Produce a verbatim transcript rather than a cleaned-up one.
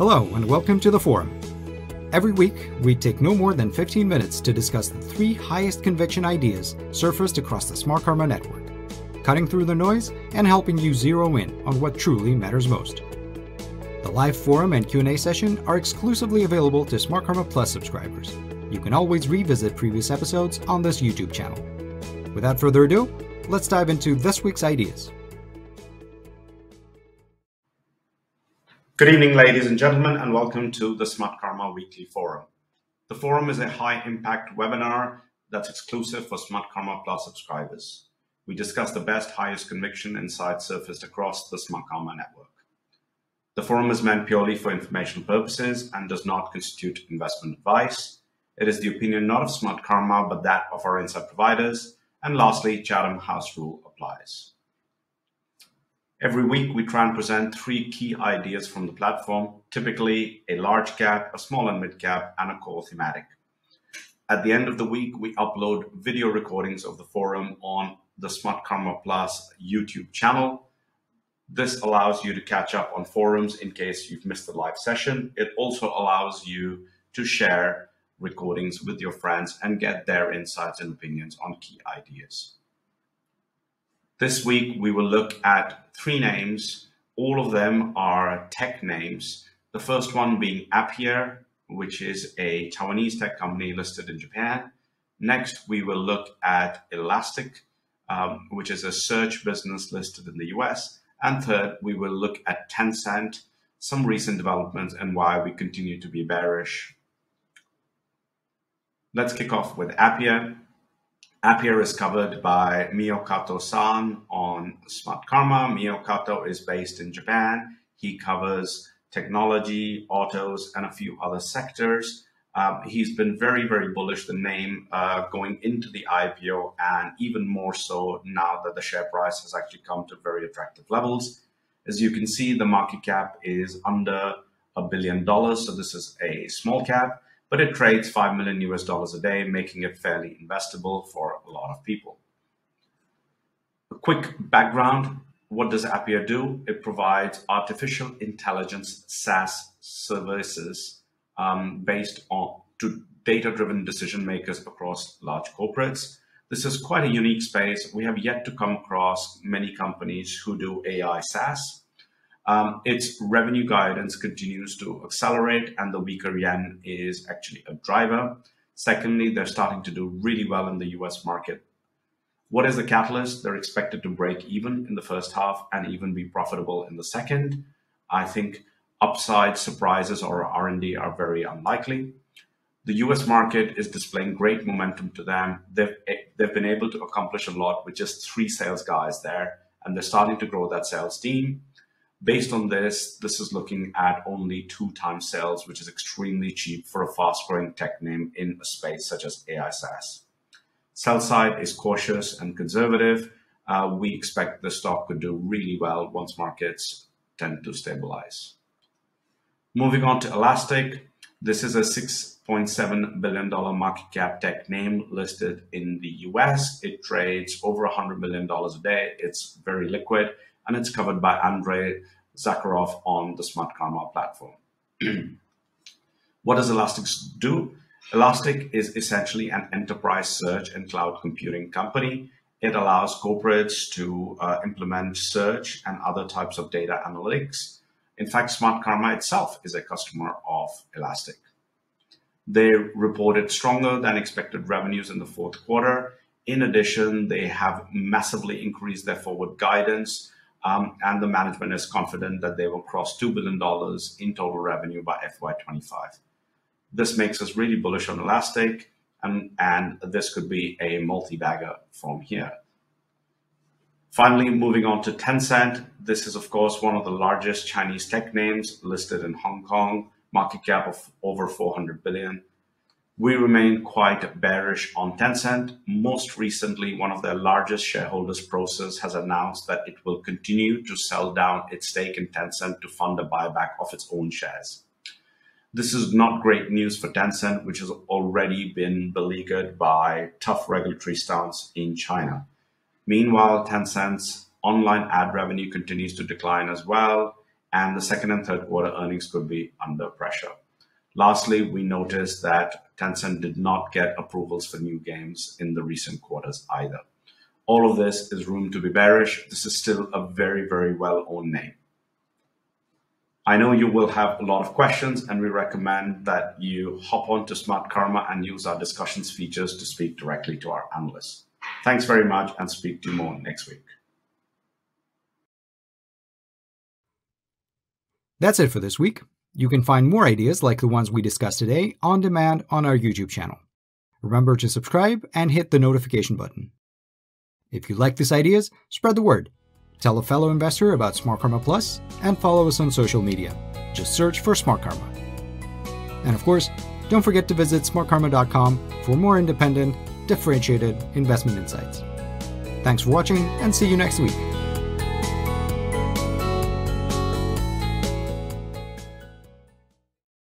Hello and welcome to the forum. Every week, we take no more than fifteen minutes to discuss the three highest conviction ideas surfaced across the Smart Karma network, cutting through the noise and helping you zero in on what truly matters most. The live forum and Q and A session are exclusively available to Smart Karma Plus subscribers. You can always revisit previous episodes on this YouTube channel. Without further ado, let's dive into this week's ideas. Good evening, ladies and gentlemen, and welcome to the Smart Karma Weekly Forum. The forum is a high-impact webinar that's exclusive for Smart Karma Plus subscribers. We discuss the best, highest conviction insights surfaced across the Smart Karma network. The forum is meant purely for informational purposes and does not constitute investment advice. It is the opinion not of Smart Karma, but that of our insight providers. And lastly, Chatham House rule applies. Every week, we try and present three key ideas from the platform, typically a large cap, a small and mid cap, and a core thematic. At the end of the week, we upload video recordings of the forum on the Smart Karma Plus YouTube channel. This allows you to catch up on forums in case you've missed the live session. It also allows you to share recordings with your friends and get their insights and opinions on key ideas. This week, we will look at three names. All of them are tech names. The first one being Appier, which is a Taiwanese tech company listed in Japan. Next, we will look at Elastic, um, which is a search business listed in the U S. And third, we will look at Tencent, some recent developments and why we continue to be bearish. Let's kick off with Appier. Appier is covered by Mio Kato-san on Smart Karma. Mio Kato is based in Japan. He covers technology, autos, and a few other sectors. Um, he's been very, very bullish, the name uh, going into the I P O, and even more so now that the share price has actually come to very attractive levels. As you can see, the market cap is under a billion dollars, so this is a small cap. But it trades five million U S dollars a day, making it fairly investable for a lot of people. A quick background, what does Appier do? It provides artificial intelligence SaaS services um, based on to data-driven decision makers across large corporates. This is quite a unique space. We have yet to come across many companies who do A I SaaS. Um, its revenue guidance continues to accelerate, and the weaker yen is actually a driver. Secondly, they're starting to do really well in the U S market. What is the catalyst? They're expected to break even in the first half and even be profitable in the second. I think upside surprises or R and D are very unlikely. The U S market is displaying great momentum to them. They've, they've been able to accomplish a lot with just three sales guys there, and they're starting to grow that sales team. Based on this, this is looking at only two times sales, which is extremely cheap for a fast-growing tech name in a space such as A I SaaS. Sell side is cautious and conservative. Uh, we expect the stock could do really well once markets tend to stabilize. Moving on to Elastic. This is a six point seven billion dollar market cap tech name listed in the U S. It trades over one hundred million dollars a day. It's very liquid. And it's covered by Andrey Zakharov on the Smart Karma platform. What does Elastic do? Elastic is essentially an enterprise search and cloud computing company. It allows corporates to uh, implement search and other types of data analytics. In fact, Smart Karma itself is a customer of Elastic. They reported stronger than expected revenues in the fourth quarter. In addition, they have massively increased their forward guidance. Um, and the management is confident that they will cross two billion dollars in total revenue by F Y twenty-five. This makes us really bullish on Elastic, and, and this could be a multi-bagger from here. Finally, moving on to Tencent. This is, of course, one of the largest Chinese tech names listed in Hong Kong, market cap of over four hundred billion dollars. We remain quite bearish on Tencent. Most recently, one of their largest shareholders, Prosus, has announced that it will continue to sell down its stake in Tencent to fund a buyback of its own shares. This is not great news for Tencent, which has already been beleaguered by tough regulatory stance in China. Meanwhile, Tencent's online ad revenue continues to decline as well. and the second and third quarter earnings could be under pressure. Lastly, we noticed that Tencent did not get approvals for new games in the recent quarters either. All of this is room to be bearish. This is still a very, very well-owned name. I know you will have a lot of questions, and we recommend that you hop on to Smart Karma and use our discussions features to speak directly to our analysts. Thanks very much, and speak to you more next week. That's it for this week. You can find more ideas like the ones we discussed today on demand on our YouTube channel. Remember to subscribe and hit the notification button. If you like these ideas, spread the word. Tell a fellow investor about Smart Karma Plus and follow us on social media. Just search for Smart Karma. And of course, don't forget to visit smart karma dot com for more independent, differentiated investment insights. Thanks for watching, and see you next week.